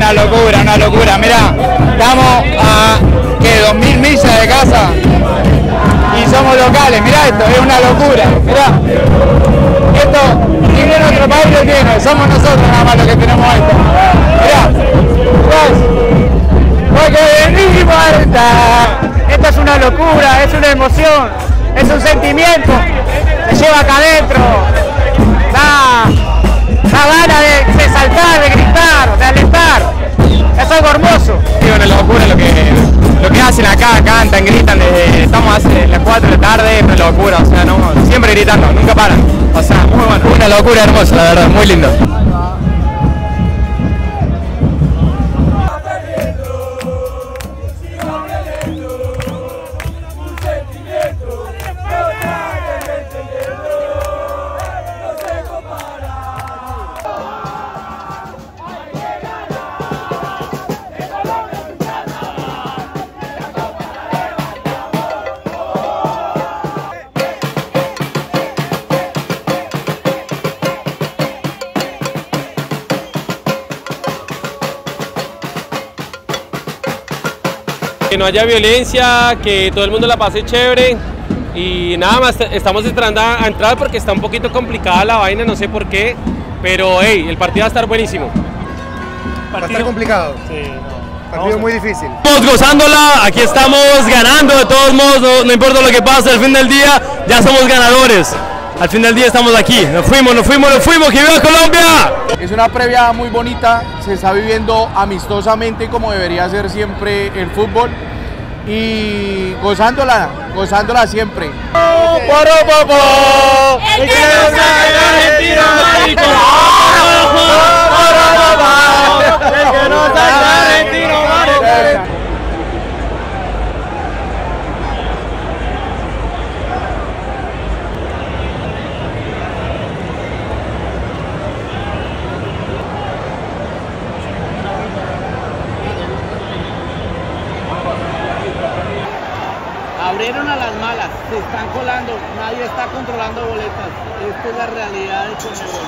una locura, una locura. Mirá, estamos a ¿qué? 2000 millas de casa y somos locales. Mirá esto, es una locura. Mirá, esto ni bien otro país lo tiene, somos nosotros nada más los que tenemos esto. Mirá, vos, porque venimos a esta. Esto es una locura, es una emoción, es un sentimiento, se lleva acá adentro. La gana de saltar, de gritar, de alentar. Es algo hermoso. Es una locura lo que hacen acá, cantan, gritan, estamos hace las 4 de la tarde, pero locura, o sea, no, siempre gritando, nunca paran. O sea, muy bueno. Una locura hermosa, la verdad, muy lindo. Que no haya violencia, que todo el mundo la pase chévere y nada más estamos entrando a entrar porque está un poquito complicada la vaina, no sé por qué, pero hey, el partido va a estar buenísimo. Va a estar complicado. Sí, no. Partido muy difícil. Estamos gozándola, aquí estamos ganando de todos modos, no importa lo que pase, al fin del día ya somos ganadores. Al fin del día estamos aquí, nos fuimos, que viva Colombia. Es una previa muy bonita, se está viviendo amistosamente como debería ser siempre el fútbol y gozándola siempre. ¡El que no sale Argentina, marico! ¡El que no sale Argentina, marico! Abrieron a las malas, se están colando, nadie está controlando boletas. Esta es la realidad de Colombia.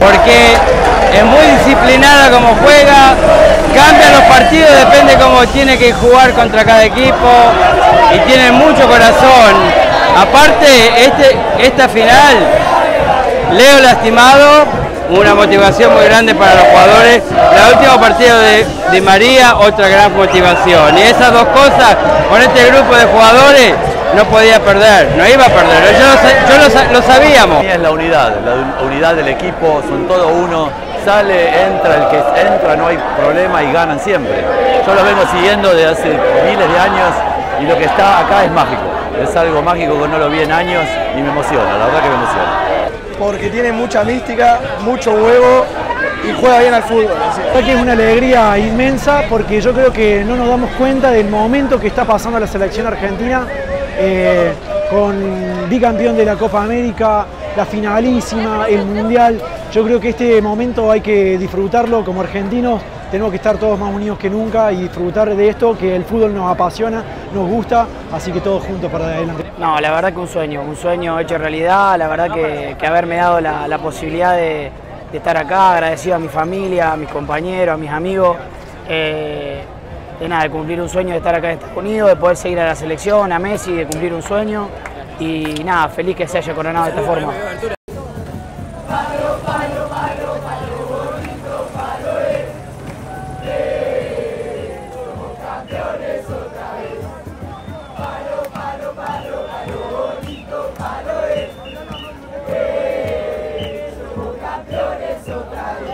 Porque es muy disciplinada como juega, cambia los partidos, depende cómo tiene que jugar contra cada equipo y tiene mucho corazón. Aparte, esta final, Leo lastimado, una motivación muy grande para los jugadores. El último partido de Di María, otra gran motivación. Y esas dos cosas, con este grupo de jugadores, no podía perder, no iba a perder, yo lo sabíamos. Es la unidad del equipo, son todos uno, sale, entra, el que entra no hay problema y ganan siempre. Yo lo vengo siguiendo desde hace miles de años y lo que está acá es mágico, es algo mágico que no lo vi en años y me emociona, la verdad que me emociona. Porque tiene mucha mística, mucho huevo y juega bien al fútbol. Creo que es una alegría inmensa porque yo creo que no nos damos cuenta del momento que está pasando la selección argentina. Con bicampeón de la Copa América, la finalísima, el Mundial. Yo creo que este momento hay que disfrutarlo como argentinos, tenemos que estar todos más unidos que nunca y disfrutar de esto, que el fútbol nos apasiona, nos gusta, así que todos juntos para adelante. No, la verdad que un sueño hecho realidad, la verdad que haberme dado la posibilidad de estar acá, agradecido a mi familia, a mis compañeros, a mis amigos. De cumplir un sueño de estar acá en Estados Unidos, de poder seguir a la selección, a Messi, de cumplir un sueño y nada, feliz que se haya coronado de esta forma.